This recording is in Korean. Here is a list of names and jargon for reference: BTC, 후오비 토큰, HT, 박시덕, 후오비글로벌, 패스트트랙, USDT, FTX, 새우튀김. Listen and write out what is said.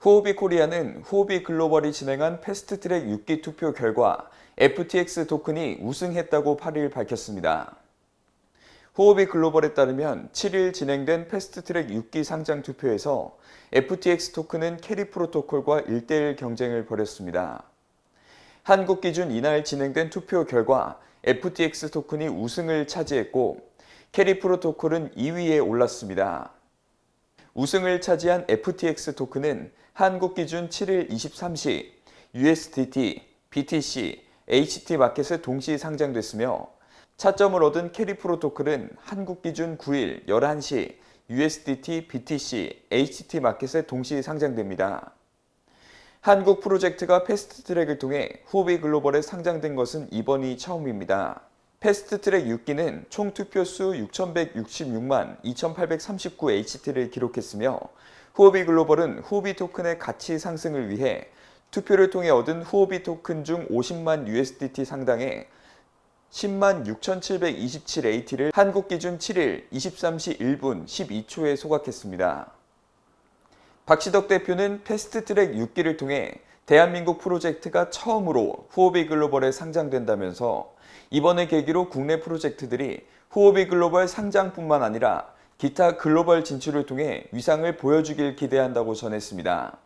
후오비 코리아는 후오비글로벌이 진행한 패스트트랙 6기 투표 결과 FTX 토큰이 우승했다고 8일 밝혔습니다. 후오비글로벌에 따르면 7일 진행된 패스트트랙 6기 상장 투표에서 FTX 토큰은 캐리 프로토콜과 1대1 경쟁을 벌였습니다. 한국 기준 이날 진행된 투표 결과 FTX 토큰이 우승을 차지했고 캐리 프로토콜은 2위에 올랐습니다. 우승을 차지한 FTX 토큰은 한국 기준 7일 23시 USDT, BTC, HT 마켓에 동시 상장됐으며 차점을 얻은 캐리 프로토콜은 한국 기준 9일 11시 USDT, BTC, HT 마켓에 동시 상장됩니다. 한국 프로젝트가 패스트트랙을 통해 후오비글로벌에 상장된 것은 이번이 처음입니다. 패스트트랙 6기는 총 투표수 6,166만 2,839 HT를 기록했으며 후오비글로벌은 후오비 토큰의 가치 상승을 위해 투표를 통해 얻은 후오비 토큰 중 50만 USDT 상당의 10만 6,727 AT를 한국 기준 7일 23시 1분 12초에 소각했습니다. 박시덕 대표는 패스트트랙 6기를 통해 대한민국 프로젝트가 처음으로 후오비글로벌에 상장된다면서 이번을 계기로 국내 프로젝트들이 후오비글로벌 상장뿐만 아니라 기타 글로벌 진출을 통해 위상을 보여주길 기대한다고 전했습니다.